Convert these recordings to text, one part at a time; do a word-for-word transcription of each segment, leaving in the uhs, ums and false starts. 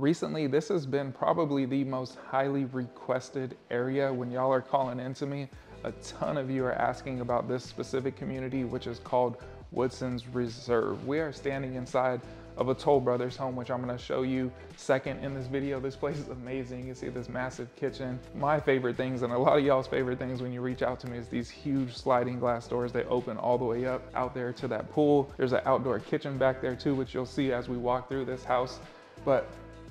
recently, this has been probably the most highly requested area. When y'all are calling into me, a ton of you are asking about this specific community, which is called Woodson's Reserve. We are standing inside of a Toll Brothers home, which I'm gonna show you second in this video. This place is amazing. You can see this massive kitchen. My favorite things, and a lot of y'all's favorite things when you reach out to me, is these huge sliding glass doors. They open all the way up out there to that pool. There's an outdoor kitchen back there too, which you'll see as we walk through this house. But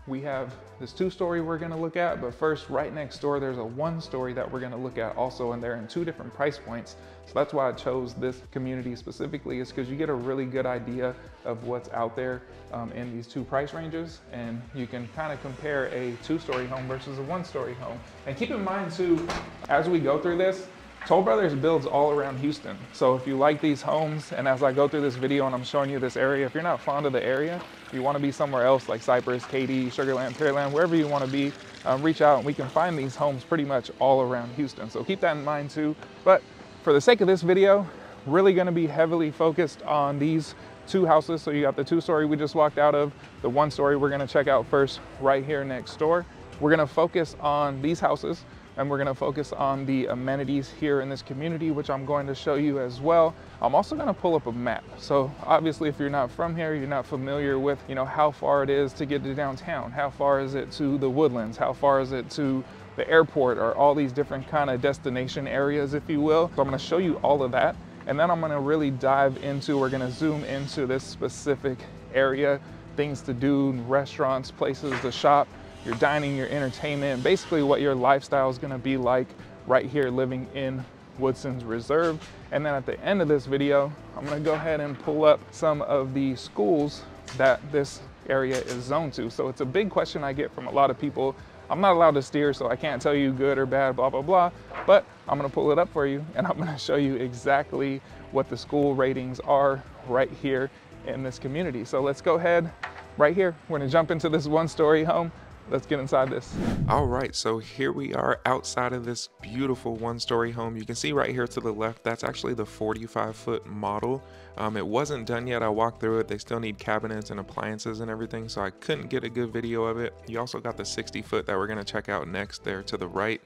we have this two-story we're gonna look at, but first, right next door, there's a one-story that we're gonna look at also, and they're in two different price points. So that's why I chose this community specifically, is because you get a really good idea of what's out there um, in these two price ranges, and you can kind of compare a two-story home versus a one-story home. And keep in mind too, as we go through this, Toll Brothers builds all around Houston. So if you like these homes, and as I go through this video and I'm showing you this area, if you're not fond of the area, if you want to be somewhere else like Cypress, Katy, Sugarland, Pearland, wherever you want to be, um, reach out and we can find these homes pretty much all around Houston. So keep that in mind too. But for the sake of this video, really going to be heavily focused on these two houses. So you got the two-story we just walked out of, the one-story we're going to check out first right here next door. We're going to focus on these houses, and we're gonna focus on the amenities here in this community, which I'm going to show you as well. I'm also gonna pull up a map. So obviously, if you're not from here, you're not familiar with, you know, how far it is to get to downtown, how far is it to the Woodlands, how far is it to the airport, or all these different kind of destination areas, if you will. So I'm gonna show you all of that. And then I'm gonna really dive into, we're gonna zoom into this specific area, things to do, restaurants, places to shop, your dining, your entertainment, basically what your lifestyle is gonna be like right here living in Woodson's Reserve. And then at the end of this video, I'm gonna go ahead and pull up some of the schools that this area is zoned to. So it's a big question I get from a lot of people. I'm not allowed to steer, so I can't tell you good or bad, blah, blah, blah, but I'm gonna pull it up for you and I'm gonna show you exactly what the school ratings are right here in this community. So let's go ahead right here. We're gonna jump into this one-story home. Let's get inside this. All right, so here we are outside of this beautiful one-story home. You can see right here to the left, that's actually the forty-five foot model. Um, it wasn't done yet, I walked through it. They still need cabinets and appliances and everything, so I couldn't get a good video of it. You also got the sixty foot that we're gonna check out next there to the right.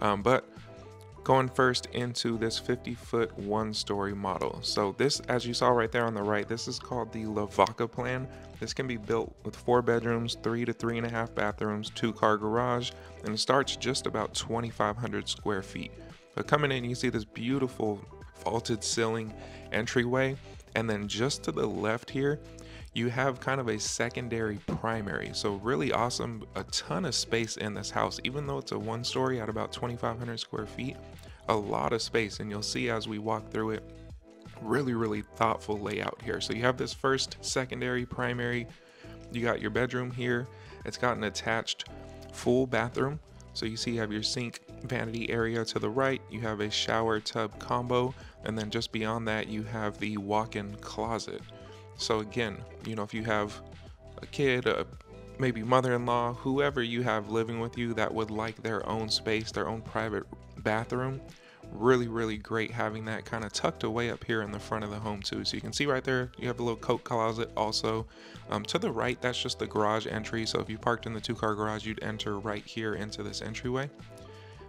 Um, but going first into this fifty foot one-story model. So this, as you saw right there on the right, this is called the Lavaca plan. This can be built with four bedrooms, three to three and a half bathrooms, two car garage, and it starts just about twenty-five hundred square feet. But coming in, you see this beautiful vaulted ceiling entryway. And then just to the left here, you have kind of a secondary primary. So really awesome, a ton of space in this house. Even though it's a one story at about twenty-five hundred square feet, a lot of space. And you'll see as we walk through it, really, really thoughtful layout here. So you have this first secondary primary, you got your bedroom here. It's got an attached full bathroom. So you see you have your sink vanity area to the right, you have a shower tub combo, and then just beyond that you have the walk-in closet. So again, you know, if you have a kid, a maybe mother-in-law, whoever you have living with you that would like their own space, their own private bathroom, really, really great having that kind of tucked away up here in the front of the home too. So you can see right there, you have a little coat closet also. Um, to the right, that's just the garage entry. So if you parked in the two car garage, you'd enter right here into this entryway.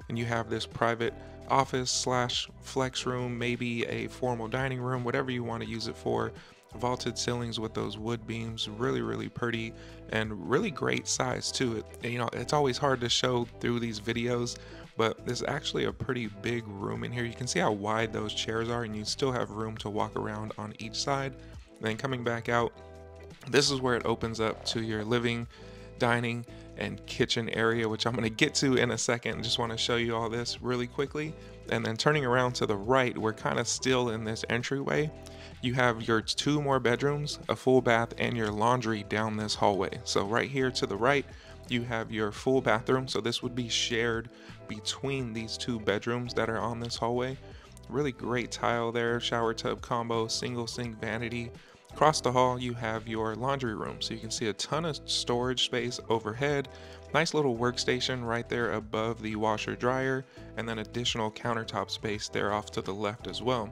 And you have this private office slash flex room, maybe a formal dining room, whatever you want to use it for. Vaulted ceilings with those wood beams, really, really pretty and really great size too. It, you know, it's always hard to show through these videos, but there's actually a pretty big room in here. You can see how wide those chairs are, and you still have room to walk around on each side. Then coming back out, this is where it opens up to your living, dining, and kitchen area, which I'm gonna get to in a second. Just wanna show you all this really quickly. And then turning around to the right, we're kind of still in this entryway. You have your two more bedrooms, a full bath, and your laundry down this hallway. So right here to the right, you have your full bathroom. So this would be shared between these two bedrooms that are on this hallway. Really great tile there, shower tub combo, single sink vanity. Across the hall, you have your laundry room. So you can see a ton of storage space overhead. Nice little workstation right there above the washer dryer, and then additional countertop space there off to the left as well.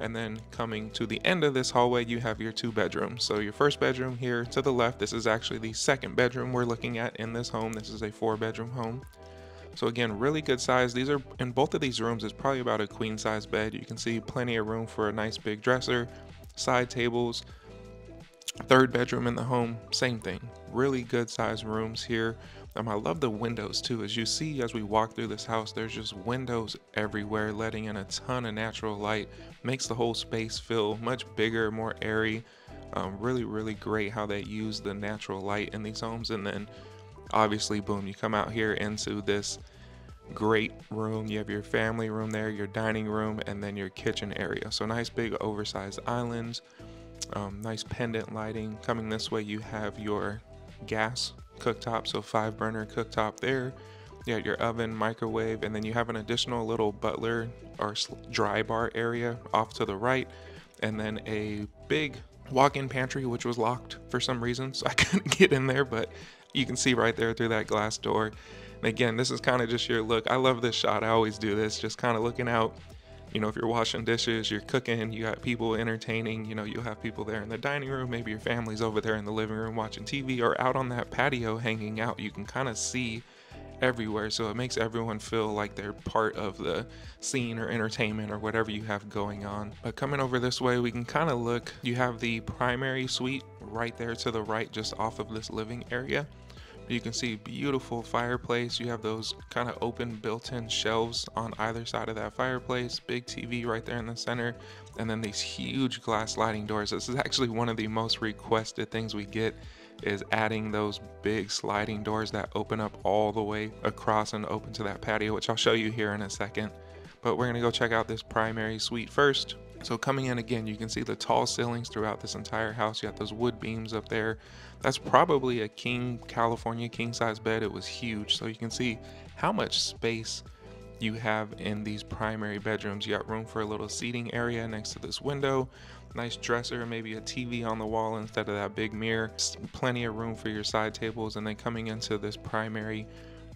And then coming to the end of this hallway, you have your two bedrooms. So your first bedroom here to the left, this is actually the second bedroom we're looking at in this home. This is a four bedroom home. So again, really good size. These are in both of these rooms is probably about a queen size bed. You can see plenty of room for a nice big dresser, side tables. Third bedroom in the home, same thing. Really good size rooms here. Um, I love the windows too. As you see, as we walk through this house, there's just windows everywhere, letting in a ton of natural light. Makes the whole space feel much bigger, more airy. Um, really, really great how they use the natural light in these homes. And then obviously, boom, you come out here into this great room. You have your family room there, your dining room, and then your kitchen area. So nice big oversized islands, um, nice pendant lighting. Coming this way, you have your gas cooktop, so five burner cooktop there. You have your oven, microwave, and then you have an additional little butler or dry bar area off to the right, and then a big walk-in pantry, which was locked for some reason, so I couldn't get in there, but you can see right there through that glass door. And again, this is kind of just your look. I love this shot. I always do this, just kind of looking out. You know, if you're washing dishes, you're cooking, you got people entertaining, you know, you'll have people there in the dining room. Maybe your family's over there in the living room watching T V or out on that patio hanging out. You can kind of see everywhere. So it makes everyone feel like they're part of the scene or entertainment or whatever you have going on. But coming over this way, we can kind of look. You have the primary suite right there to the right, just off of this living area. You can see beautiful fireplace. You have those kind of open built-in shelves on either side of that fireplace, big T V right there in the center, and then these huge glass sliding doors. This is actually one of the most requested things we get, is adding those big sliding doors that open up all the way across and open to that patio, which I'll show you here in a second. But we're gonna go check out this primary suite first. So coming in again, you can see the tall ceilings throughout this entire house. You got those wood beams up there. That's probably a king, California king size bed. It was huge. So you can see how much space you have in these primary bedrooms. You got room for a little seating area next to this window. Nice dresser, maybe a T V on the wall instead of that big mirror. Plenty of room for your side tables. And then coming into this primary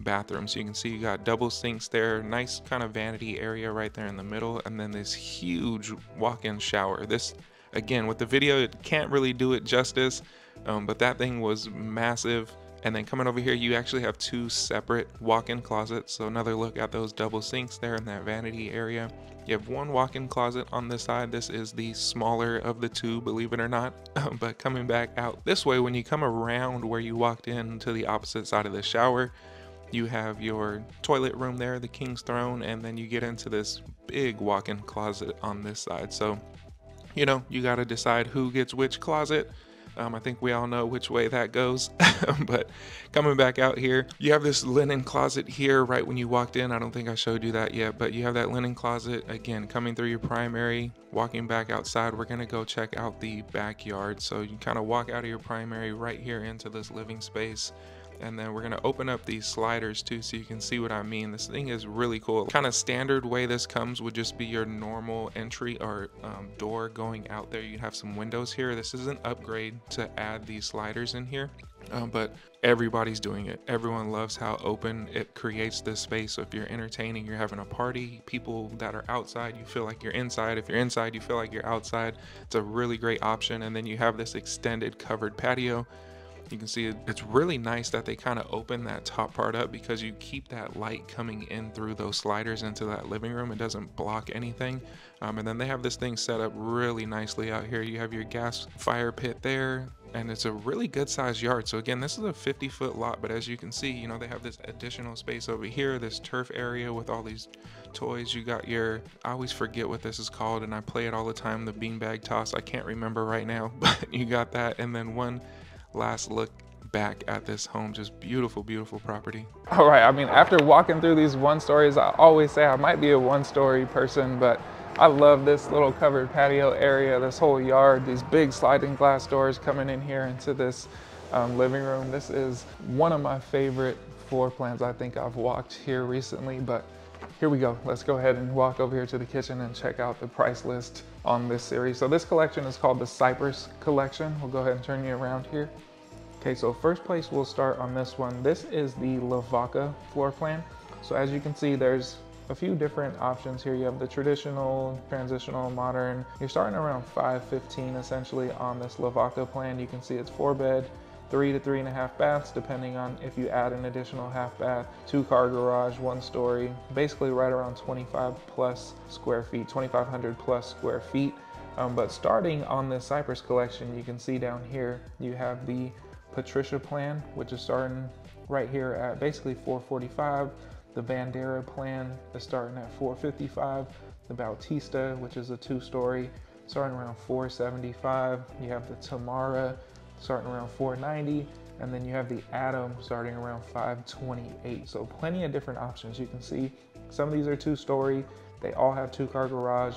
bathroom, so you can see you got double sinks there, nice kind of vanity area right there in the middle, and then this huge walk-in shower. This, again, with the video it can't really do it justice, um, but that thing was massive. And then coming over here, you actually have two separate walk-in closets. So another look at those double sinks there in that vanity area. You have one walk-in closet on this side. This is the smaller of the two, believe it or not. But coming back out this way, when you come around where you walked in to the opposite side of the shower, you have your toilet room there, the king's throne, and then you get into this big walk-in closet on this side. So, you know, you got to decide who gets which closet. Um, I think we all know which way that goes. But coming back out here, you have this linen closet here right when you walked in. I don't think I showed you that yet, but you have that linen closet again coming through your primary. Walking back outside, we're gonna go check out the backyard. So you kind of walk out of your primary right here into this living space. And then we're gonna open up these sliders too, so you can see what I mean. This thing is really cool. Kind of standard way this comes would just be your normal entry or um, door going out there. You have some windows here. This is an upgrade to add these sliders in here, um, but everybody's doing it. Everyone loves how open it creates this space. So if you're entertaining, you're having a party, people that are outside, you feel like you're inside. If you're inside, you feel like you're outside. It's a really great option. And then you have this extended covered patio. You can see it, it's really nice that they kind of open that top part up, because you keep that light coming in through those sliders into that living room. It doesn't block anything. Um, and then they have this thing set up really nicely out here. You have your gas fire pit there, and it's a really good sized yard. So again, this is a fifty foot lot, but as you can see, you know, they have this additional space over here, this turf area with all these toys. You got your, I always forget what this is called and I play it all the time, the beanbag toss. I can't remember right now, but you got that. And then one last look back at this home. Just beautiful, beautiful property. All right, I mean, after walking through these one stories, I always say I might be a one story person, but I love this little covered patio area, this whole yard, these big sliding glass doors coming in here into this um, living room. This is one of my favorite floor plans I think I've walked here recently, but here we go. Let's go ahead and walk over here to the kitchen and check out the price list on this series. So this collection is called the Cypress Collection. We'll go ahead and turn you around here. Okay, so first place we'll start on this one. This is the Lavaca floor plan. So as you can see, there's a few different options here. You have the traditional, transitional, modern. You're starting around five fifteen essentially on this Lavaca plan. You can see it's four bed, three to three and a half baths, depending on if you add an additional half bath, two car garage, one story, basically right around twenty-five plus square feet, twenty-five hundred plus square feet. Um, but starting on this Cypress collection, you can see down here, you have the Patricia plan, which is starting right here at basically four forty-five. The Bandera plan is starting at four fifty-five. The Bautista, which is a two story, starting around four seventy-five. You have the Tamara starting around four ninety, and then you have the Adam starting around five twenty-eight. So plenty of different options. You can see some of these are two story, they all have two car garage.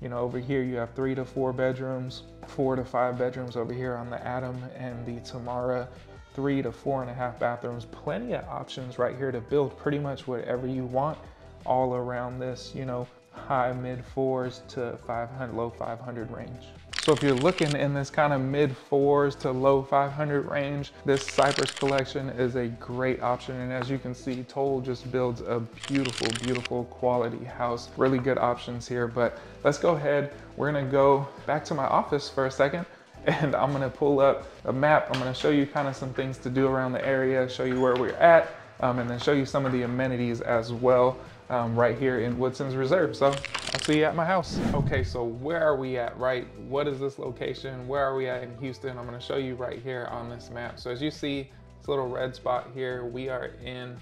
You know, over here you have three to four bedrooms, four to five bedrooms over here on the Adam and the Tamara, three to four and a half bathrooms. Plenty of options right here to build pretty much whatever you want all around this, you know, high mid fours to five hundred, low five hundred range. So if you're looking in this kind of mid fours to low five hundred range, this Cypress collection is a great option. And as you can see, Toll just builds a beautiful, beautiful quality house. Really good options here, but let's go ahead. We're gonna go back to my office for a second, and I'm gonna pull up a map. I'm gonna show you kind of some things to do around the area, show you where we're at, um, and then show you some of the amenities as well. Um, right here in Woodson's Reserve. So I'll see you at my house. Okay, so where are we at, right? What is this location? Where are we at in Houston? I'm gonna show you right here on this map. So as you see, this little red spot here, we are in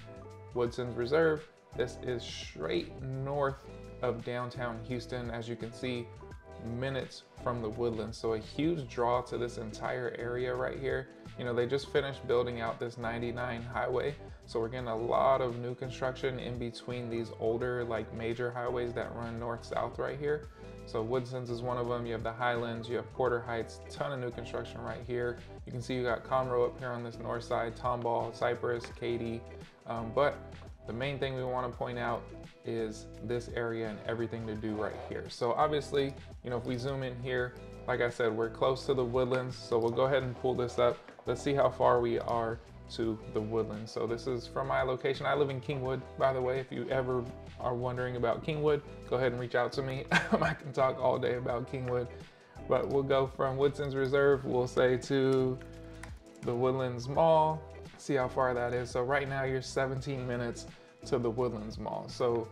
Woodson's Reserve. This is straight north of downtown Houston, as you can see, minutes from The Woodlands. So a huge draw to this entire area right here. You know, they just finished building out this ninety-nine highway, so we're getting a lot of new construction in between these older, like, major highways that run north south right here. So Woodson's is one of them. You have the Highlands, you have Porter Heights, ton of new construction right here. You can see you got Conroe up here on this north side, Tomball, Cypress, Katy, um, but the main thing we want to point out is this area and everything to do right here. So obviously, you know, if we zoom in here, like I said, we're close to The Woodlands, so we'll go ahead and pull this up. Let's see how far we are to The Woodlands. So this is from my location. I live in Kingwood, by the way. If you ever are wondering about Kingwood, go ahead and reach out to me. I can talk all day about Kingwood, but we'll go from Woodson's Reserve, we'll say, to The Woodlands Mall. See how far that is. So right now you're seventeen minutes to The Woodlands Mall. So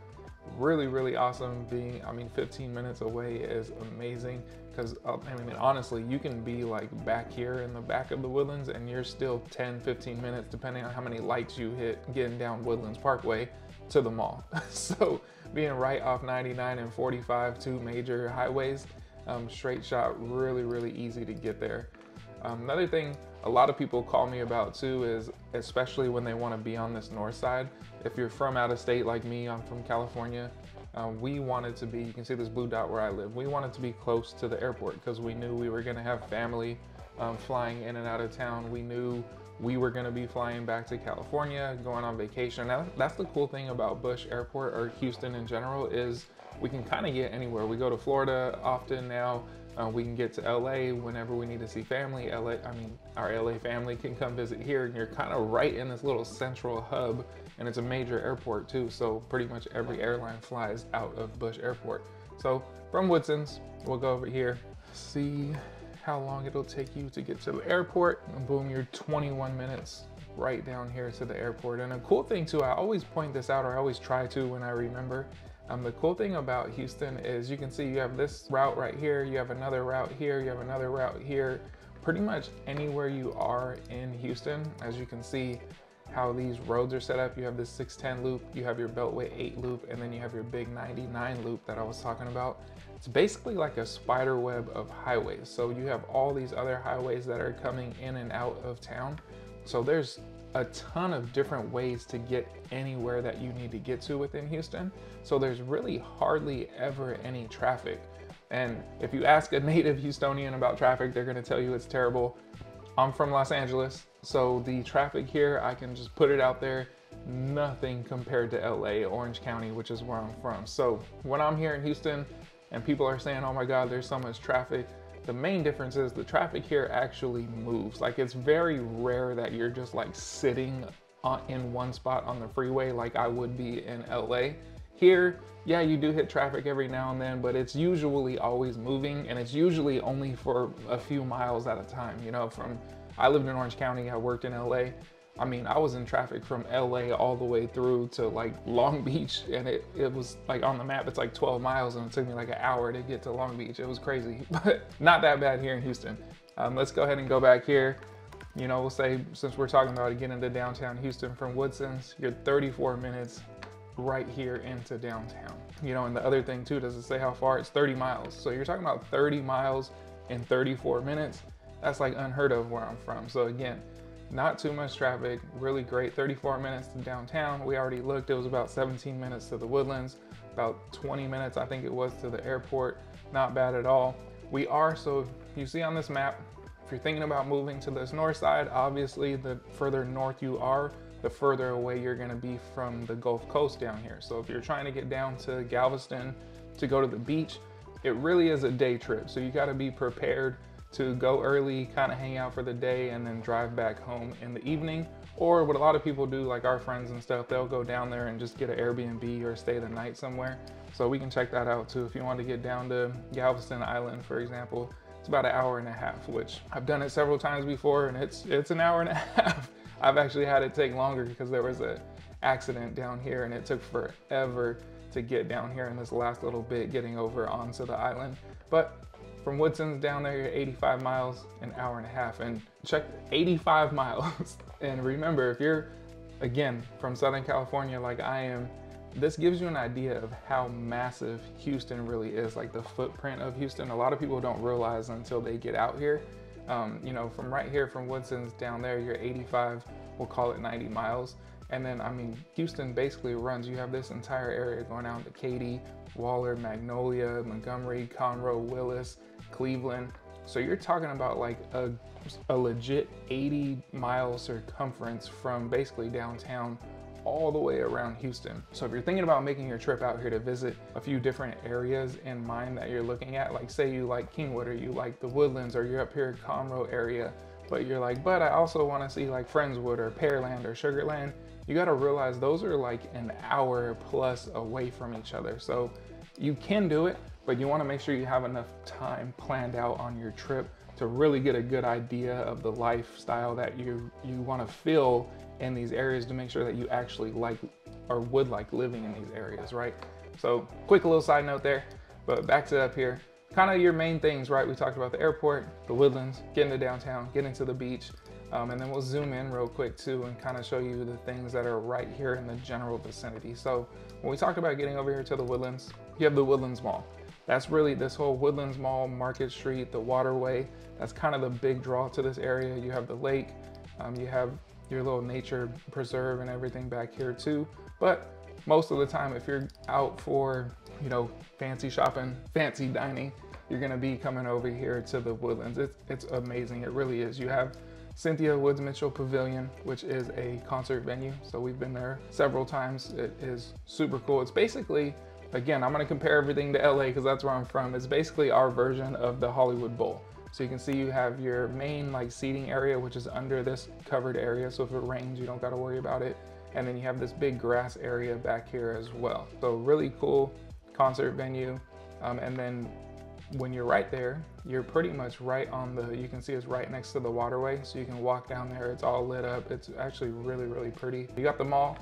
really, really awesome being, I mean, fifteen minutes away is amazing, because I mean, honestly, you can be like back here in the back of The Woodlands and you're still ten, fifteen minutes, depending on how many lights you hit getting down Woodlands Parkway to the mall. So being right off ninety-nine and forty-five, two major highways, um, straight shot, really, really easy to get there. Um, another thing a lot of people call me about too is, especially when they want to be on this north side, if you're from out of state like me, I'm from California, um, we wanted to be, you can see this blue dot where I live, we wanted to be close to the airport because we knew we were going to have family um, flying in and out of town. We knew we were going to be flying back to California, going on vacation. Now, that's the cool thing about Bush Airport, or Houston in general, is we can kind of get anywhere. We go to Florida often now. Uh, we can get to L A whenever we need to see family. L A, I mean, our L A family can come visit here, and you're kind of right in this little central hub, and it's a major airport too, so pretty much every airline flies out of Bush Airport. So from Woodson's, we'll go over here, see how long it'll take you to get to the airport, and boom, you're twenty-one minutes right down here to the airport. And a cool thing too, I always point this out, or I always try to when I remember, Um, the cool thing about Houston is you can see you have this route right here, you have another route here, you have another route here. Pretty much anywhere you are in Houston, as you can see how these roads are set up, you have this six ten loop, you have your Beltway eight loop, and then you have your big ninety-nine loop that I was talking about. It's basically like a spider web of highways. So you have all these other highways that are coming in and out of town. So there's a ton of different ways to get anywhere that you need to get to within Houston. So there's really hardly ever any traffic. And if you ask a native Houstonian about traffic, they're gonna tell you it's terrible. I'm from Los Angeles, so the traffic here, I can just put it out there, nothing compared to L A, Orange County, which is where I'm from. So when I'm here in Houston and people are saying, oh my God, there's so much traffic, the main difference is the traffic here actually moves. Like, it's very rare that you're just like sitting on, in one spot on the freeway like I would be in L A. Here, yeah, you do hit traffic every now and then, but it's usually always moving, and it's usually only for a few miles at a time. You know, from, I lived in Orange County, I worked in L A. I mean, I was in traffic from L A all the way through to like Long Beach, and it, it was like on the map, it's like twelve miles, and it took me like an hour to get to Long Beach. It was crazy, but not that bad here in Houston. Um, let's go ahead and go back here. You know, we'll say, since we're talking about it, get into downtown Houston from Woodson's, you're thirty-four minutes right here into downtown. You know, and the other thing too, does it say how far? It's thirty miles. So you're talking about thirty miles in thirty-four minutes. That's like unheard of where I'm from. So again, not too much traffic, really great. thirty-four minutes to downtown. We already looked, it was about seventeen minutes to the Woodlands, about twenty minutes, I think it was, to the airport. Not bad at all. We are, so you see on this map, if you're thinking about moving to this north side, obviously the further north you are, the further away you're gonna be from the Gulf Coast down here. So if you're trying to get down to Galveston to go to the beach, it really is a day trip. So you gotta be prepared to go early, kind of hang out for the day, and then drive back home in the evening. Or what a lot of people do, like our friends and stuff, they'll go down there and just get an Airbnb or stay the night somewhere. So we can check that out too. If you want to get down to Galveston Island, for example, it's about an hour and a half, which I've done it several times before, and it's it's an hour and a half. I've actually had it take longer because there was an accident down here, and it took forever to get down here in this last little bit, getting over onto the island. But from Woodson's down there, you're eighty-five miles, an hour and a half, and check eighty-five miles. And remember, if you're, again, from Southern California like I am, this gives you an idea of how massive Houston really is, like the footprint of Houston. A lot of people don't realize until they get out here. Um, you know, from right here, from Woodson's down there, you're eighty-five, we'll call it ninety miles. And then, I mean, Houston basically runs, you have this entire area going out to Katy, Waller, Magnolia, Montgomery, Conroe, Willis, Cleveland. So you're talking about like a, a legit eighty mile circumference from basically downtown all the way around Houston. So if you're thinking about making your trip out here to visit a few different areas in mind that you're looking at, like say you like Kingwood or you like the Woodlands or you're up here in Conroe area, but you're like, but I also wanna see like Friendswood or Pearland or Sugarland, you gotta realize those are like an hour plus away from each other. So you can do it, but you wanna make sure you have enough time planned out on your trip to really get a good idea of the lifestyle that you, you wanna feel in these areas to make sure that you actually like or would like living in these areas, right? So quick little side note there, but back to up here, kind of your main things, right? We talked about the airport, the Woodlands, getting to downtown, getting to the beach, um, and then we'll zoom in real quick too and kind of show you the things that are right here in the general vicinity. So when we talked about getting over here to the Woodlands, you have the Woodlands Mall. That's really this whole Woodlands Mall, Market Street, the waterway. That's kind of the big draw to this area. You have the lake, um, you have your little nature preserve and everything back here too. But most of the time, if you're out for, you know, fancy shopping, fancy dining, you're gonna be coming over here to the Woodlands. It's, it's amazing, it really is. You have Cynthia Woods Mitchell Pavilion, which is a concert venue. So we've been there several times. It is super cool. It's basically, again, I'm gonna compare everything to L A because that's where I'm from. It's basically our version of the Hollywood Bowl. So you can see you have your main like seating area, which is under this covered area. So if it rains, you don't gotta worry about it. And then you have this big grass area back here as well. So really cool concert venue. Um, and then when you're right there, you're pretty much right on the, you can see it's right next to the waterway. So you can walk down there, it's all lit up. It's actually really, really pretty. You got the mall,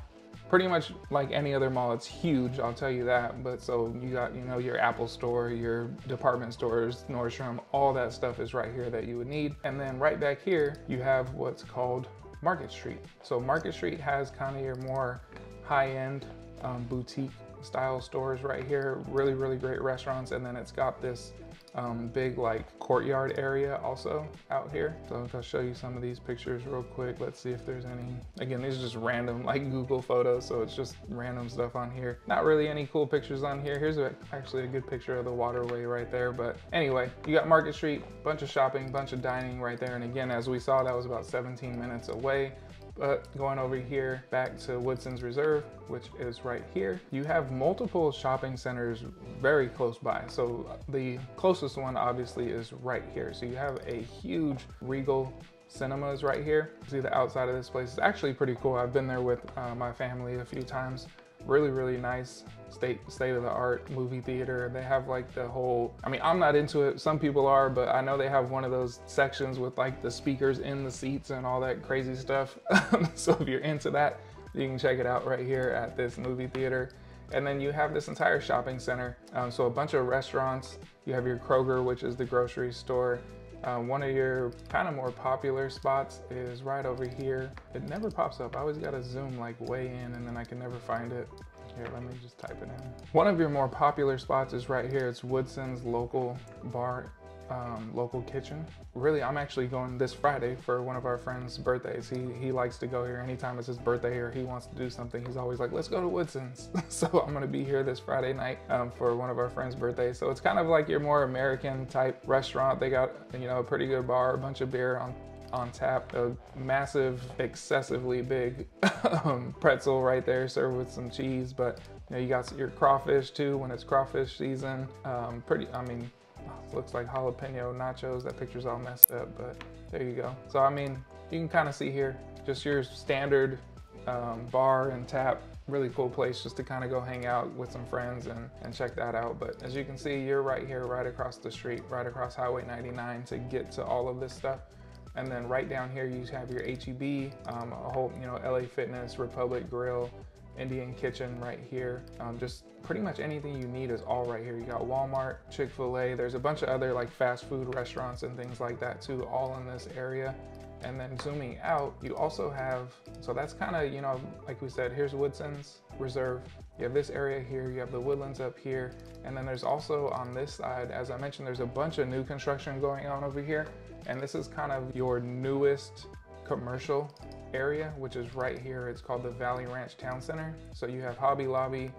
pretty much like any other mall, it's huge, I'll tell you that. But so you got, you know, your Apple store, your department stores, Nordstrom, all that stuff is right here that you would need. And then right back here, you have what's called Market Street. So Market Street has kind of your more high-end um, boutique style stores right here, really, really great restaurants. And then it's got this um, big like courtyard area also out here. So I'll show you some of these pictures real quick. Let's see if there's any. Again, these are just random like Google photos. So it's just random stuff on here. Not really any cool pictures on here. Here's a, actually a good picture of the waterway right there. But anyway, you got Market Street, bunch of shopping, bunch of dining right there. And again, as we saw, that was about seventeen minutes away. But going over here back to Woodson's Reserve, which is right here, you have multiple shopping centers very close by. So the closest one obviously is right here. So you have a huge Regal Cinemas right here. See the outside of this place is actually pretty cool. I've been there with uh, my family a few times. really, really nice state state of the art movie theater. They have like the whole, I mean, I'm not into it, some people are, but I know they have one of those sections with like the speakers in the seats and all that crazy stuff. So if you're into that, you can check it out right here at this movie theater. And then you have this entire shopping center. Um, so a bunch of restaurants. You have your Kroger, which is the grocery store. Uh, one of your kind of more popular spots is right over here. It never pops up. I always gotta zoom like way in and then I can never find it. Here, let me just type it in. One of your more popular spots is right here. It's Woodson's local bar, um, local kitchen. Really, I'm actually going this Friday for one of our friend's birthdays. He, he likes to go here anytime it's his birthday or he wants to do something. He's always like, let's go to Woodson's. So I'm gonna be here this Friday night um, for one of our friend's birthdays. So it's kind of like your more American type restaurant. They got, you know, a pretty good bar, a bunch of beer on on tap, a massive, excessively big um, pretzel right there served with some cheese. But you know, you got your crawfish too when it's crawfish season. Um, pretty, I mean, looks like jalapeno nachos. That picture's all messed up, but there you go. So I mean, you can kind of see here, just your standard um, bar and tap. Really cool place just to kind of go hang out with some friends and, and check that out. But as you can see, you're right here, right across the street, right across Highway ninety-nine to get to all of this stuff. And then right down here, you have your H E B, um, a whole, you know, L A Fitness, Republic Grill, Indian Kitchen right here. Um, just pretty much anything you need is all right here. You got Walmart, Chick-fil-A, there's a bunch of other like fast food restaurants and things like that too, all in this area. And then zooming out, you also have, so that's kind of, you know, like we said, here's Woodson's Reserve. You have this area here, you have the Woodlands up here. And then there's also on this side, as I mentioned, there's a bunch of new construction going on over here. And this is kind of your newest commercial area, which is right here. It's called the Valley Ranch Town Center. So you have Hobby Lobby,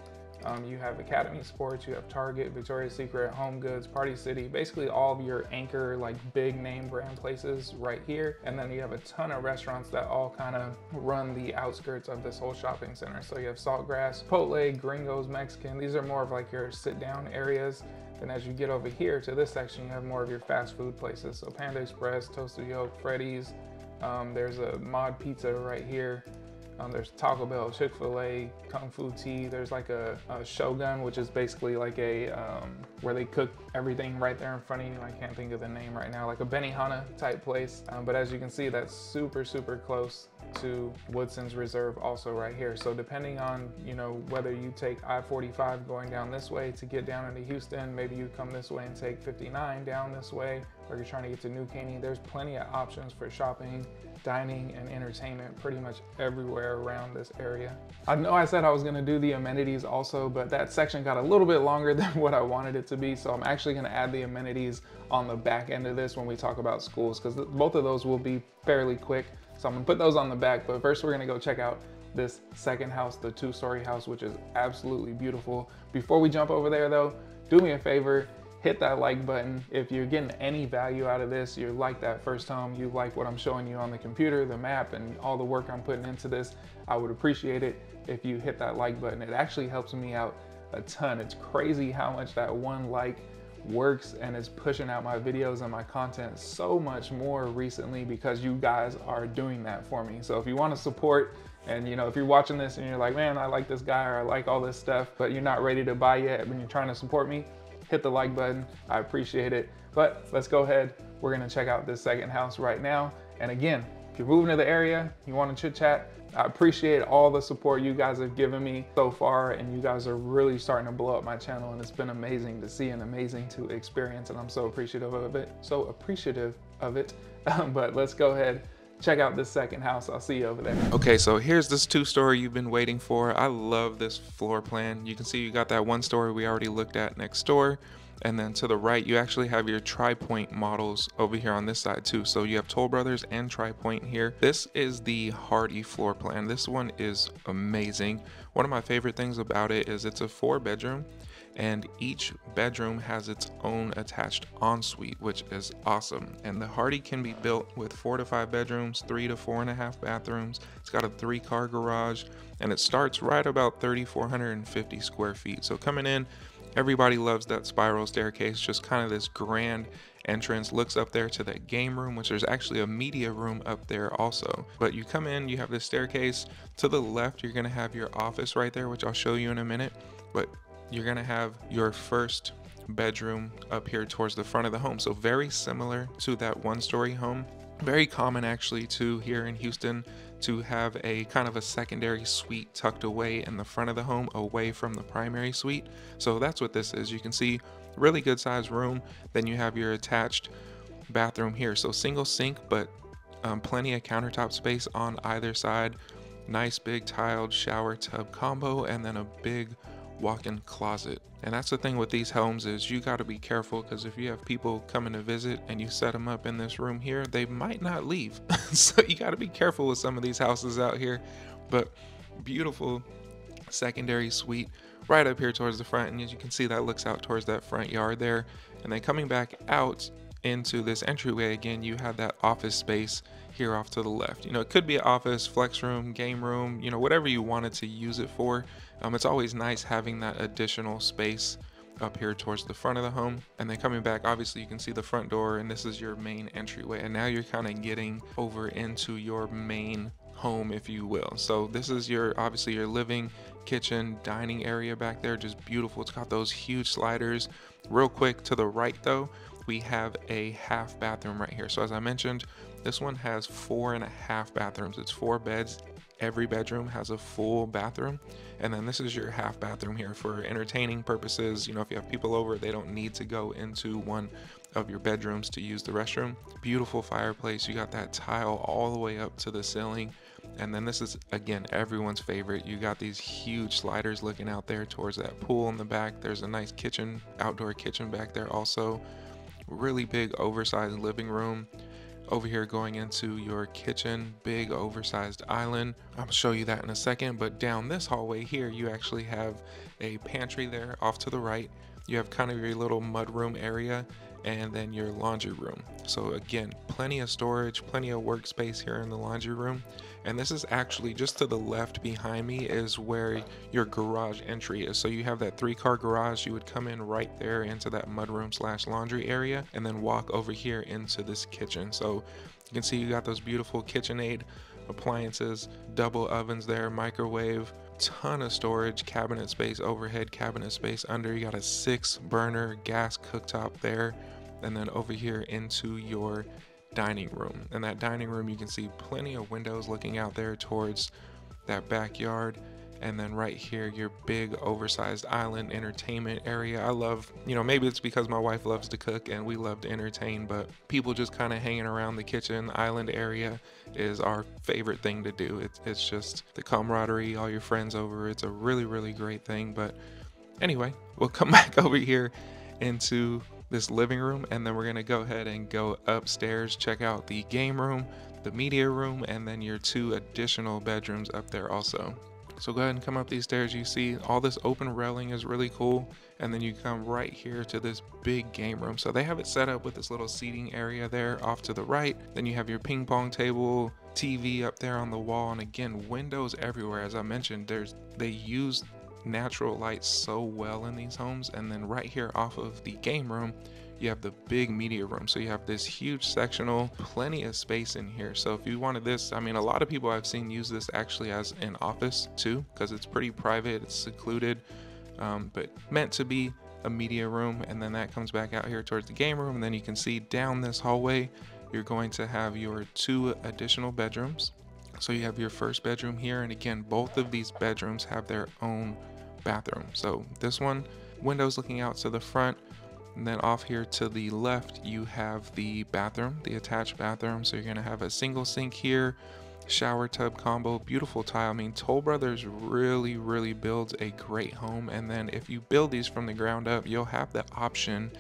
um, you have Academy Sports, you have Target, Victoria's Secret, Home Goods, Party City, basically all of your anchor, like big name brand places right here. And then you have a ton of restaurants that all kind of run the outskirts of this whole shopping center. So you have Saltgrass, Pola, Gringos, Mexican. These are more of like your sit down areas. And as you get over here to this section, you have more of your fast food places. So Panda Express, Toasted Yolk, Freddy's. Um, there's a Mod Pizza right here. Um, there's Taco Bell, Chick-fil-A, Kung Fu Tea. There's like a, a Shogun, which is basically like a, um, where they cook everything right there in front of you. I can't think of the name right now, like a Benihana type place. Um, but as you can see, that's super, super close to Woodson's Reserve also right here. So depending on, you know, whether you take I forty-five going down this way to get down into Houston, maybe you come this way and take fifty-nine down this way, or you're trying to get to New Caney, there's plenty of options for shopping, dining, and entertainment pretty much everywhere around this area. I know I said I was gonna do the amenities also, but that section got a little bit longer than what I wanted it to be, so I'm actually gonna add the amenities on the back end of this when we talk about schools, because both of those will be fairly quick, so I'm gonna put those on the back, but first we're gonna go check out this second house, the two-story house, which is absolutely beautiful. Before we jump over there though, do me a favor, hit that like button. If you're getting any value out of this, you like that first home, you like what I'm showing you on the computer, the map, and all the work I'm putting into this, I would appreciate it if you hit that like button. It actually helps me out a ton. It's crazy how much that one like works and is pushing out my videos and my content so much more recently because you guys are doing that for me. So if you want to support, and you know, if you're watching this and you're like, man, I like this guy or I like all this stuff, but you're not ready to buy yet when you're trying to support me, hit the like button, I appreciate it. But let's go ahead, we're gonna check out this second house right now. And again, if you're moving to the area, you wanna chit chat, I appreciate all the support you guys have given me so far, and you guys are really starting to blow up my channel, and it's been amazing to see and amazing to experience, and I'm so appreciative of it, so appreciative of it. Um, but let's go ahead, check out this second house. I'll see you over there. Okay, so here's this two-story you've been waiting for. I love this floor plan. You can see you got that one story we already looked at next door. And then to the right, you actually have your TriPoint models over here on this side too. So you have Toll Brothers and TriPoint here. This is the Hardy floor plan. This one is amazing. One of my favorite things about it is it's a four bedroom and each bedroom has its own attached ensuite, which is awesome. And the Hardy can be built with four to five bedrooms, three to four and a half bathrooms. It's got a three car garage and it starts right about thirty-four fifty square feet. So coming in, Everybody loves that spiral staircase, just kind of this grand entrance, looks up there to that game room, which there's actually a media room up there also. But you come in, you have this staircase. To the left, you're gonna have your office right there, which I'll show you in a minute, but you're gonna have your first bedroom up here towards the front of the home. So very similar to that one-story home. Very common actually to here in Houston to have a kind of a secondary suite tucked away in the front of the home away from the primary suite. So that's what this is. You can see really good sized room. Then you have your attached bathroom here. So single sink, but um, plenty of countertop space on either side. Nice big tiled shower tub combo, and then a big walk-in closet. And that's the thing with these homes is you got to be careful, because if you have people coming to visit and you set them up in this room here, they might not leave. So you got to be careful with some of these houses out here. But beautiful secondary suite right up here towards the front, and as you can see, that looks out towards that front yard there. And then coming back out into this entryway again, you have that office space here off to the left. You know, it could be an office, flex room, game room, you know, whatever you wanted to use it for. Um, it's always nice having that additional space up here towards the front of the home. And then coming back, obviously you can see the front door, and this is your main entryway. And now you're kind of getting over into your main home, if you will. So this is your, obviously your living, kitchen, dining area back there, just beautiful. It's got those huge sliders. Real quick, to the right though, we have a half bathroom right here. So as I mentioned, this one has four and a half bathrooms. It's four beds. Every bedroom has a full bathroom. And then this is your half bathroom here for entertaining purposes. You know, if you have people over, they don't need to go into one of your bedrooms to use the restroom. Beautiful fireplace. You got that tile all the way up to the ceiling. And then this is, again, everyone's favorite. You got these huge sliders looking out there towards that pool in the back. There's a nice kitchen, outdoor kitchen back there also. Really big oversized living room over here going into your kitchen, big oversized island. I'll show you that in a second, but down this hallway here, you actually have a pantry there off to the right. You have kind of your little mudroom area, and then your laundry room. So again, plenty of storage, plenty of workspace here in the laundry room. And this is actually just to the left behind me is where your garage entry is. So you have that three car garage. You would come in right there into that mudroom slash laundry area, and then walk over here into this kitchen. So you can see you got those beautiful KitchenAid appliances, double ovens there, microwave, ton of storage, cabinet space overhead, cabinet space under. You got a six burner gas cooktop there, and then over here into your dining room. And that dining room, you can see plenty of windows looking out there towards that backyard. And then right here, your big oversized island entertainment area. I love, you know, maybe it's because my wife loves to cook and we love to entertain, but people just kind of hanging around the kitchen island area is our favorite thing to do. It's, it's just the camaraderie, all your friends over. It's a really, really great thing. But anyway, we'll come back over here into this living room, and then we're gonna go ahead and go upstairs, check out the game room, the media room, and then your two additional bedrooms up there also. So go ahead and come up these stairs. You see all this open railing is really cool. And then you come right here to this big game room. So they have it set up with this little seating area there off to the right. Then you have your ping pong table, T V up there on the wall. And again, windows everywhere. As I mentioned, there's they use natural light so well in these homes. And then right here off of the game room, you have the big media room. So you have this huge sectional, plenty of space in here. So if you wanted this, I mean, a lot of people I've seen use this actually as an office too, because it's pretty private, it's secluded, um, but meant to be a media room. And then that comes back out here towards the game room. And then you can see down this hallway, you're going to have your two additional bedrooms. So you have your first bedroom here. And again, both of these bedrooms have their own bathroom. So this one, windows looking out to the front. And then off here to the left, you have the bathroom, the attached bathroom. So you're gonna have a single sink here, shower tub combo, beautiful tile. I mean, Toll Brothers really, really builds a great home. And then if you build these from the ground up, you'll have the option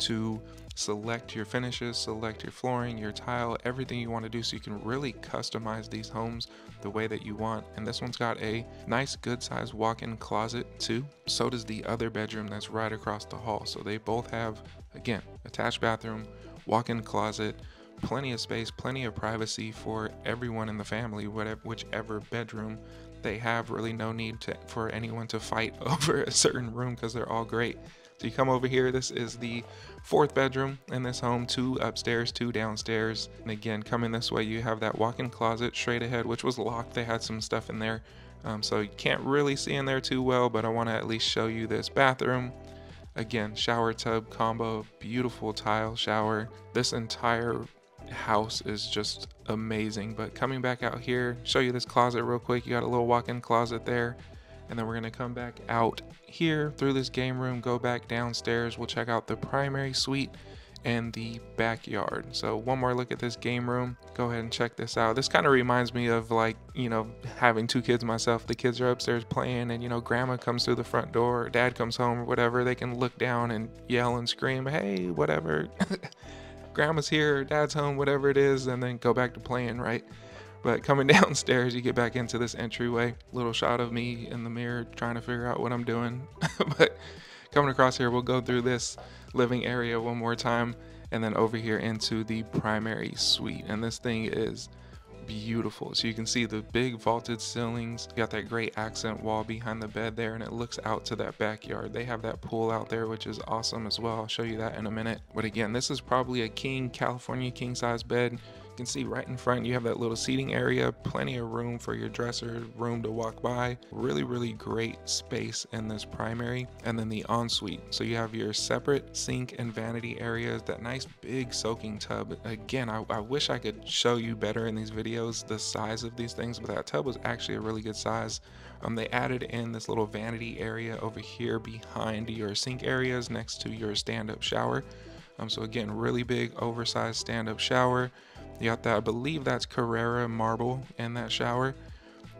to select your finishes, select your flooring, your tile, everything you want to do, so you can really customize these homes the way that you want. And this one's got a nice good sized walk-in closet too. So does the other bedroom that's right across the hall. So they both have, again, attached bathroom, walk-in closet, plenty of space, plenty of privacy for everyone in the family, whatever, whichever bedroom they have. Really no need to, for anyone to fight over a certain room, because they're all great. So you come over here, this is the fourth bedroom in this home, two upstairs, two downstairs. And again, coming this way, you have that walk-in closet straight ahead, which was locked. They had some stuff in there. Um, so you can't really see in there too well, but I want to at least show you this bathroom. Again, shower tub combo, beautiful tile shower. This entire house is just amazing. But coming back out here, show you this closet real quick. You got a little walk-in closet there. And then we're gonna come back out here through this game room, go back downstairs. We'll check out the primary suite and the backyard. So one more look at this game room. Go ahead and check this out. This kind of reminds me of, like, you know, having two kids myself. The kids are upstairs playing and, you know, grandma comes through the front door, or dad comes home or whatever. They can look down and yell and scream, hey, whatever. Grandma's here, dad's home, whatever it is, and then go back to playing, right? But coming downstairs, you get back into this entryway. Little shot of me in the mirror trying to figure out what I'm doing. But coming across here, we'll go through this living area one more time and then over here into the primary suite. And this thing is beautiful. So you can see the big vaulted ceilings. You got that great accent wall behind the bed there, and it looks out to that backyard. They have that pool out there, which is awesome as well. I'll show you that in a minute. But again, this is probably a king, California king size bed. You can see right in front, you have that little seating area, plenty of room for your dresser, room to walk by. Really, really great space in this primary. And then the ensuite. So you have your separate sink and vanity areas, that nice big soaking tub. Again, I, I wish I could show you better in these videos the size of these things, but that tub was actually a really good size. Um, they added in this little vanity area over here behind your sink areas next to your stand-up shower. Um, so again, really big oversized stand-up shower. You got that, I believe that's Carrara marble in that shower.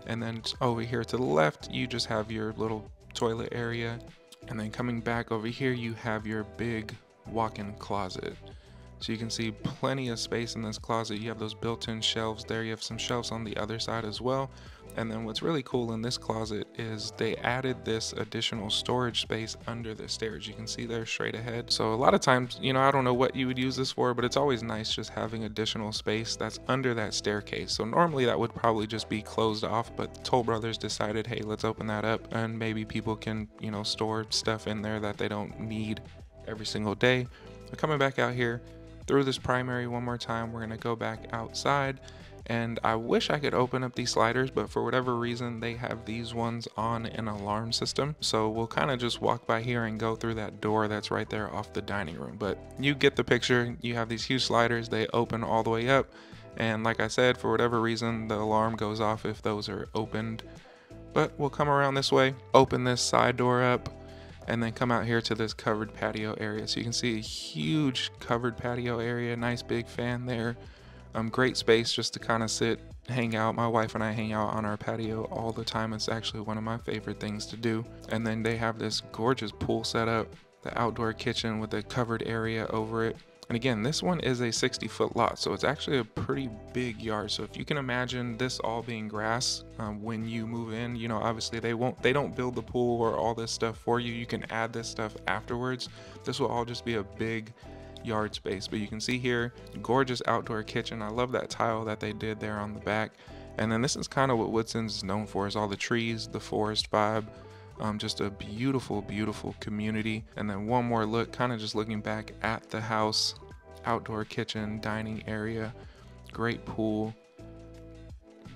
And then over here to the left, you just have your little toilet area. And then coming back over here, you have your big walk-in closet. So you can see plenty of space in this closet. You have those built-in shelves there. You have some shelves on the other side as well. And then what's really cool in this closet is they added this additional storage space under the stairs. You can see there straight ahead. So a lot of times, you know, I don't know what you would use this for, but it's always nice just having additional space that's under that staircase. So normally that would probably just be closed off, but Toll Brothers decided, hey, let's open that up and maybe people can, you know, store stuff in there that they don't need every single day. But coming back out here through this primary one more time, we're gonna go back outside. And I wish I could open up these sliders, but for whatever reason, they have these ones on an alarm system. So we'll kind of just walk by here and go through that door that's right there off the dining room. But you get the picture. You have these huge sliders. They open all the way up. And like I said, for whatever reason, the alarm goes off if those are opened. But we'll come around this way, open this side door up, and then come out here to this covered patio area. So you can see a huge covered patio area, nice big fan there. Um, great space just to kind of sit, hang out. My wife and I hang out on our patio all the time. It's actually one of my favorite things to do. And then they have this gorgeous pool set up, the outdoor kitchen with a covered area over it. And again, this one is a sixty foot lot, so it's actually a pretty big yard. So if you can imagine this all being grass um, when you move in, you know, obviously they won't, they don't build the pool or all this stuff for you. You can add this stuff afterwards. This will all just be a big yard space. But you can see here, gorgeous outdoor kitchen. I love that tile that they did there on the back. And then this is kind of what Woodson's is known for, is all the trees, the forest vibe, um, just a beautiful, beautiful community. And then one more look, kind of just looking back at the house, outdoor kitchen, dining area, great pool,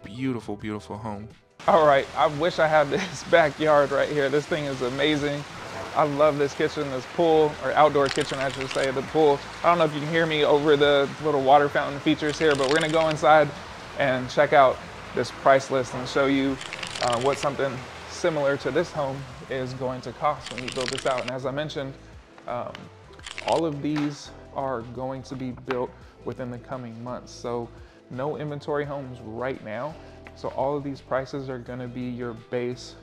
beautiful, beautiful home. All right, I wish I had this backyard right here. This thing is amazing. I love this kitchen, this pool, or outdoor kitchen, I should say, the pool. I don't know if you can hear me over the little water fountain features here, but we're gonna go inside and check out this price list and show you uh, what something similar to this home is going to cost when you build this out. And as I mentioned, um, all of these are going to be built within the coming months. So no inventory homes right now. So all of these prices are gonna be your base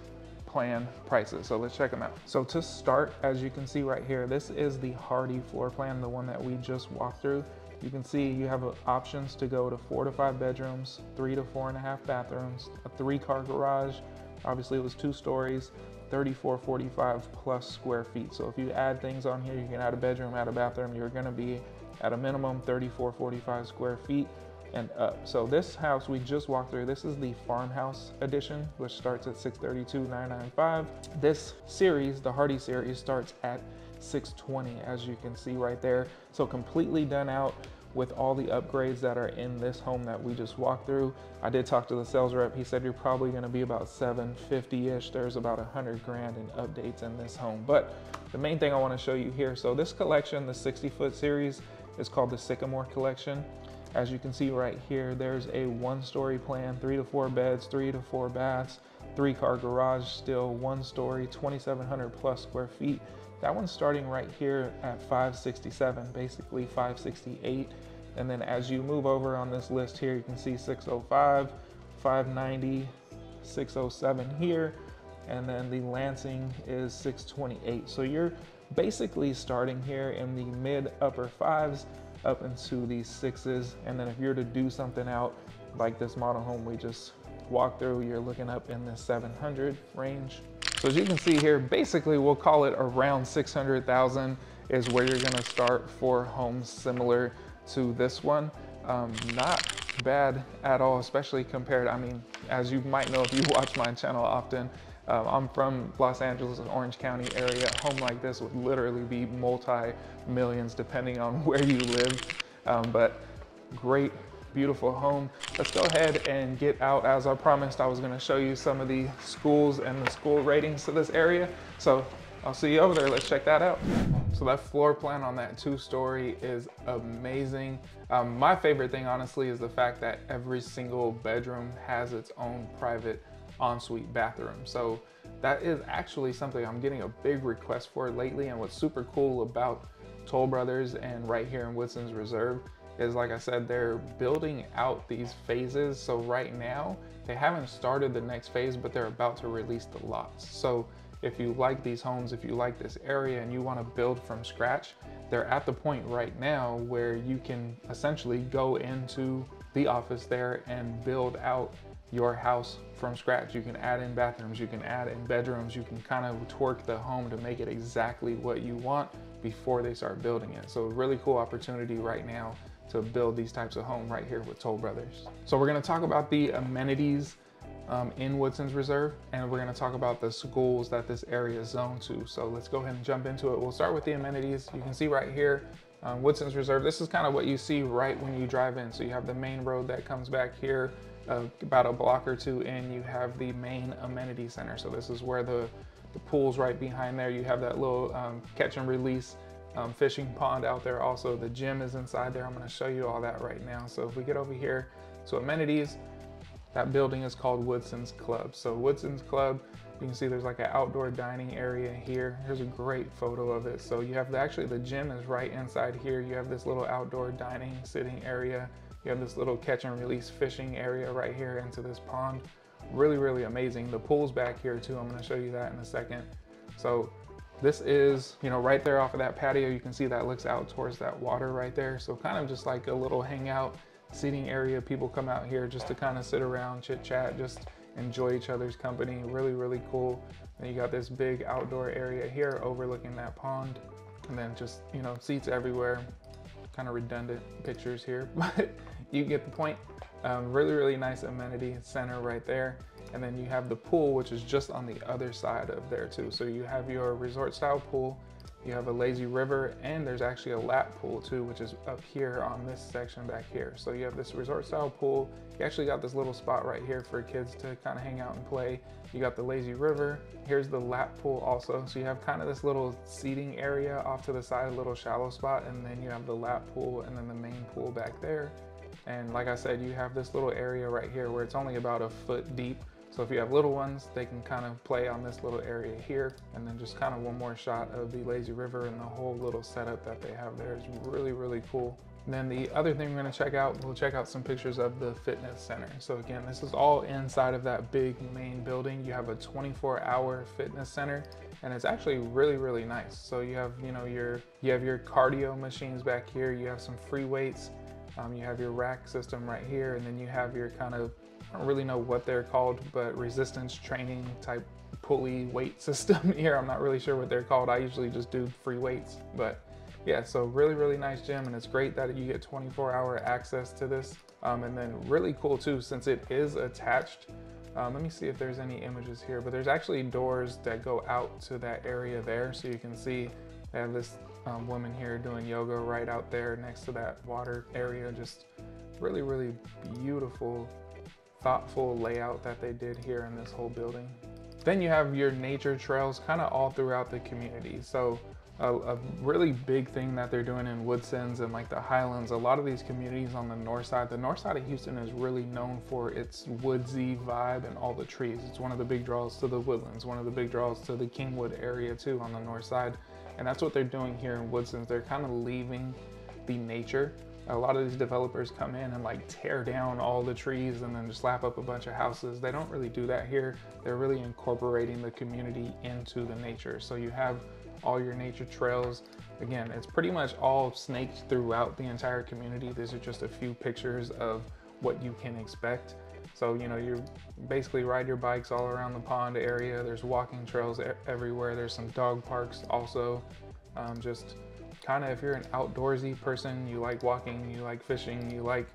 plan prices. So let's check them out. So to start, as you can see right here, this is the Hardy floor plan, the one that we just walked through. You can see you have options to go to four to five bedrooms, three to four and a half bathrooms, a three car garage. Obviously it was two stories, thirty-four forty-five plus square feet. So if you add things on here, you can add a bedroom, add a bathroom, you're gonna be at a minimum thirty-four forty-five square feet. and up. So this house we just walked through, this is the farmhouse edition, which starts at six thirty-two thousand nine hundred ninety-five dollars. This series, the Hardy series, starts at six twenty, as you can see right there. So completely done out with all the upgrades that are in this home that we just walked through. I did talk to the sales rep. He said you're probably gonna be about seven fifty-ish. There's about a hundred grand in updates in this home. But the main thing I wanna show you here, so this collection, the sixty foot series, is called the Sycamore Collection. As you can see right here, there's a one story plan, three to four beds, three to four baths, three car garage, still one story, twenty-seven hundred plus square feet. That one's starting right here at five sixty-seven, basically five sixty-eight. And then as you move over on this list here, you can see six oh five, five ninety, six oh seven here. And then the Lansing is six twenty-eight. So you're basically starting here in the mid upper fives up into the sixes. And then if you're to do something out like this model home we just walked through, you're looking up in the seven hundred range. So as you can see here, basically we'll call it around six hundred thousand is where you're gonna start for homes similar to this one. Um, not bad at all, especially compared, I mean, as you might know if you watch my channel often, um, I'm from Los Angeles and Orange County area. A home like this would literally be multi-millions depending on where you live, um, but great, beautiful home. Let's go ahead and get out. As I promised, I was gonna show you some of the schools and the school ratings to this area. So I'll see you over there, let's check that out. So that floor plan on that two story is amazing. Um, my favorite thing honestly is the fact that every single bedroom has its own private ensuite bathroom. So that is actually something I'm getting a big request for lately, and what's super cool about Toll Brothers and right here in Woodson's Reserve is, like I said, they're building out these phases. So right now, they haven't started the next phase, but they're about to release the lots. So if you like these homes, if you like this area and you wanna build from scratch, they're at the point right now where you can essentially go into the office there and build out your house from scratch. You can add in bathrooms, you can add in bedrooms, you can kind of twerk the home to make it exactly what you want before they start building it. So a really cool opportunity right now to build these types of home right here with Toll Brothers. So we're gonna talk about the amenities um, in Woodson's Reserve, and we're gonna talk about the schools that this area is zoned to. So let's go ahead and jump into it. We'll start with the amenities. You can see right here, um, Woodson's Reserve. This is kind of what you see right when you drive in. So you have the main road that comes back here, uh, about a block or two in, you have the main amenity center. So this is where the, the pool's right behind there. You have that little um, catch and release Um, fishing pond out there. Also, the gym is inside there. I'm gonna show you all that right now. So if we get over here, so amenities, that building is called Woodson's Club. So Woodson's Club, you can see there's like an outdoor dining area here. Here's a great photo of it. So you have the, actually the gym is right inside here. You have this little outdoor dining sitting area. You have this little catch and release fishing area right here into this pond. Really, really amazing. The pool's back here too. I'm gonna show you that in a second. So this is, you know, right there off of that patio, you can see that looks out towards that water right there. So kind of just like a little hangout seating area. People come out here just to kind of sit around, chit chat, just enjoy each other's company. Really, really cool. And you got this big outdoor area here overlooking that pond, and then just, you know, seats everywhere. Kind of redundant pictures here, but you get the point. Um, really, really nice amenity center right there. And then you have the pool, which is just on the other side of there too. So you have your resort style pool, you have a lazy river, and there's actually a lap pool too, which is up here on this section back here. So you have this resort style pool. You actually got this little spot right here for kids to kind of hang out and play. You got the lazy river. Here's the lap pool also. So you have kind of this little seating area off to the side, a little shallow spot, and then you have the lap pool and then the main pool back there. And like I said, you have this little area right here where it's only about a foot deep. So if you have little ones, they can kind of play on this little area here. And then just kind of one more shot of the lazy river, and the whole little setup that they have there is really, really cool. And then the other thing we're gonna check out, we'll check out some pictures of the fitness center. So again, this is all inside of that big main building. You have a twenty-four hour fitness center, and it's actually really, really nice. So you have, you know, your, you have your cardio machines back here. You have some free weights. Um, you have your rack system right here, and then you have your kind of, I don't really know what they're called, but resistance training type pulley weight system here. I'm not really sure what they're called. I usually just do free weights, but yeah, so really, really nice gym, and it's great that you get twenty-four hour access to this. Um, and then really cool too, since it is attached, um, let me see if there's any images here, but there's actually doors that go out to that area there. So you can see that this um, woman here doing yoga right out there next to that water area. Just really, really beautiful, thoughtful layout that they did here in this whole building. Then you have your nature trails kind of all throughout the community. So a, a really big thing that they're doing in Woodson's and like the Highlands, a lot of these communities on the north side, the north side of Houston is really known for its woodsy vibe and all the trees. It's one of the big draws to the Woodlands, one of the big draws to the Kingwood area too on the north side. And that's what they're doing here in Woodson's. They're kind of leaving the nature. A lot of these developers come in and like tear down all the trees and then just slap up a bunch of houses. They don't really do that here. They're really incorporating the community into the nature. So you have all your nature trails. Again, it's pretty much all snaked throughout the entire community. These are just a few pictures of what you can expect. So, you know, you basically ride your bikes all around the pond area. There's walking trails everywhere. There's some dog parks also. Um, just kind of if you're an outdoorsy person, you like walking, you like fishing, you like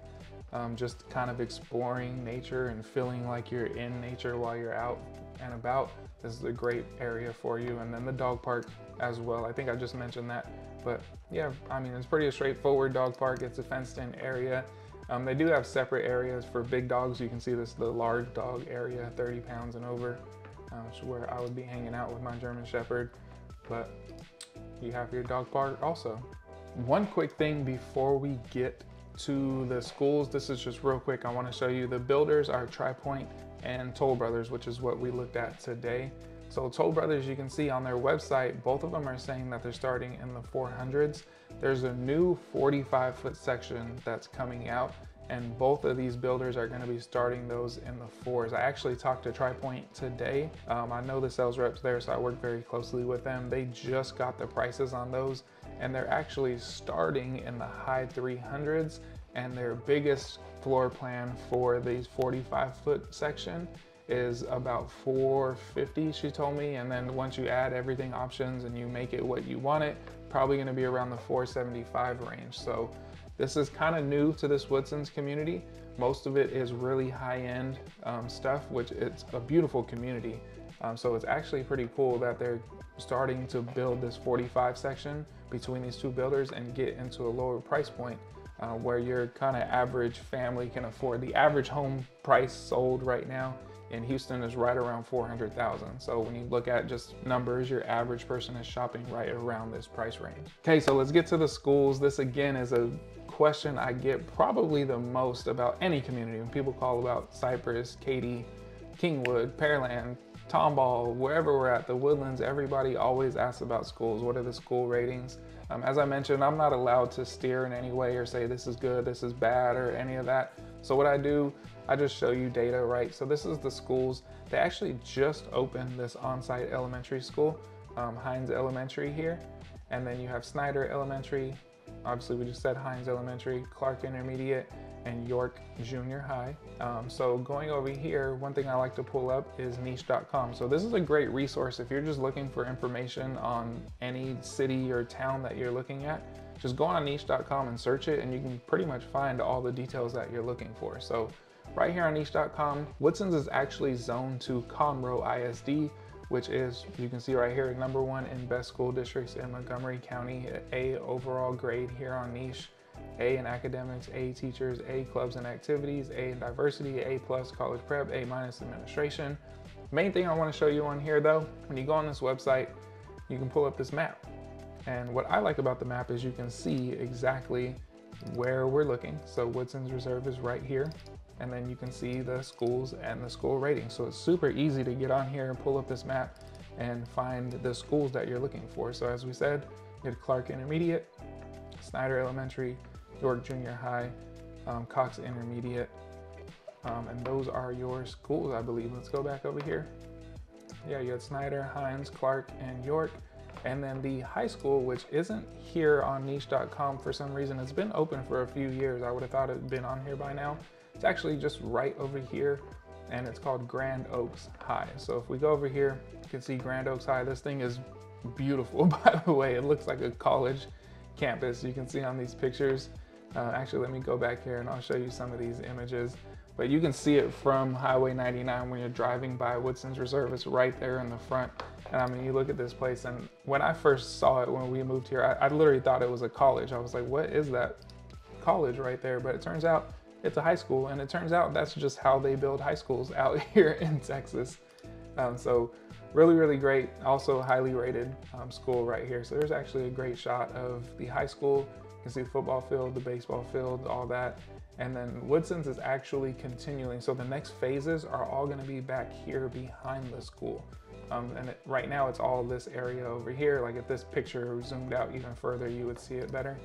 um, just kind of exploring nature and feeling like you're in nature while you're out and about, this is a great area for you. And then the dog park as well. I think I just mentioned that, but yeah, I mean, it's pretty a straightforward dog park. It's a fenced in area. Um, they do have separate areas for big dogs. You can see this, the large dog area, thirty pounds and over, um, which is where I would be hanging out with my German Shepherd. But you have your dog park also. One quick thing before we get to the schools, this is just real quick. I want to show you the builders are TriPoint and Toll Brothers, which is what we looked at today. So Toll Brothers, you can see on their website, both of them are saying that they're starting in the four hundreds. There's a new forty-five foot section that's coming out, and both of these builders are going to be starting those in the fours. I actually talked to TriPoint today. Um, I know the sales reps there, so I work very closely with them. They just got the prices on those, and they're actually starting in the high three hundreds. And their biggest floor plan for these forty-five foot section is about four fifty, she told me. And then once you add everything options and you make it what you want it, probably going to be around the four seventy-five range. So this is kind of new to this Woodson's community. Most of it is really high-end um, stuff, which it's a beautiful community. Um, so it's actually pretty cool that they're starting to build this forty-five section between these two builders and get into a lower price point uh, where your kind of average family can afford. The average home price sold right now in Houston is right around four hundred thousand. So when you look at just numbers, your average person is shopping right around this price range. Okay, so let's get to the schools. This again is a question I get probably the most about any community. When people call about Cypress, Katy, Kingwood, Pearland, Tomball, wherever we're at, the Woodlands, everybody always asks about schools. What are the school ratings? Um, as I mentioned, I'm not allowed to steer in any way or say this is good, this is bad, or any of that. So what I do, I just show you data, right? So this is the schools. They actually just opened this on-site elementary school, um, Hines Elementary here. And then you have Snyder Elementary. Obviously we just said Hines Elementary, Clark Intermediate, and York Junior High. Um, so going over here, one thing I like to pull up is Niche dot com. So this is a great resource if you're just looking for information on any city or town that you're looking at. Just go on Niche dot com and search it, and you can pretty much find all the details that you're looking for. So right here on Niche dot com, Woodson's is actually zoned to Conroe I S D, which is, you can see right here, number one in best school districts in Montgomery County, A overall grade here on Niche, A in academics, A teachers, A clubs and activities, A in diversity, A plus college prep, A minus administration. Main thing I wanna show you on here though, when you go on this website, you can pull up this map. And what I like about the map is you can see exactly where we're looking. So Woodson's Reserve is right here. And then you can see the schools and the school rating. So it's super easy to get on here and pull up this map and find the schools that you're looking for. So as we said, you had Clark Intermediate, Snyder Elementary, York Junior High, um, Cox Intermediate, um, and those are your schools, I believe. Let's go back over here. Yeah, you had Snyder, Hines, Clark, and York. And then the high school, which isn't here on Niche dot com for some reason. It's been open for a few years. I would have thought it had been on here by now. It's actually just right over here, and it's called Grand Oaks High. So if we go over here, you can see Grand Oaks High. This thing is beautiful, by the way. It looks like a college campus. You can see on these pictures, Uh, actually, let me go back here and I'll show you some of these images. But you can see it from Highway ninety-nine when you're driving by Woodson's Reserve. It's right there in the front. And I mean, you look at this place, and when I first saw it when we moved here, I, I literally thought it was a college. I was like, what is that college right there? But it turns out it's a high school, and it turns out that's just how they build high schools out here in Texas. Um, so really, really great, also highly rated um, school right here. So there's actually a great shot of the high school. You can see the football field, the baseball field, all that. And then Woodson's is actually continuing. So the next phases are all gonna be back here behind the school. Um, and it, right now it's all this area over here. Like if this picture zoomed out even further, you would see it better.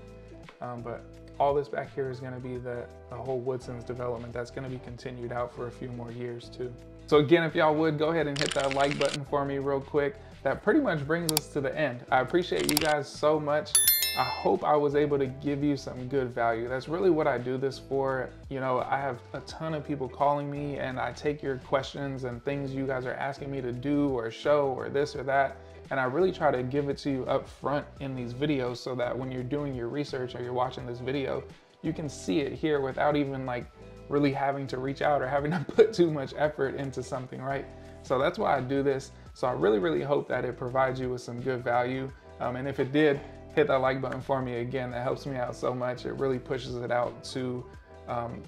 Um, but all this back here is gonna be the, the whole Woodson's development that's gonna be continued out for a few more years too. So again, if y'all would, go ahead and hit that like button for me real quick. That pretty much brings us to the end. I appreciate you guys so much. I hope I was able to give you some good value. That's really what I do this for. You know, I have a ton of people calling me, and I take your questions and things you guys are asking me to do or show or this or that. And I really try to give it to you up front in these videos so that when you're doing your research or you're watching this video, you can see it here without even like really having to reach out or having to put too much effort into something, right? So that's why I do this. So I really, really hope that it provides you with some good value. Um, and if it did, hit that like button for me again. That helps me out so much. It really pushes it out to um,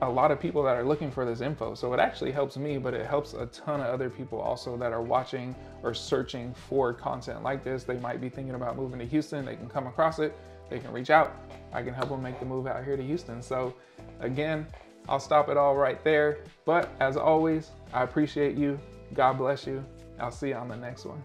a lot of people that are looking for this info. So it actually helps me, but it helps a ton of other people also that are watching or searching for content like this. They might be thinking about moving to Houston. They can come across it. They can reach out. I can help them make the move out here to Houston. So again, I'll stop it all right there. But as always, I appreciate you. God bless you. I'll see you on the next one.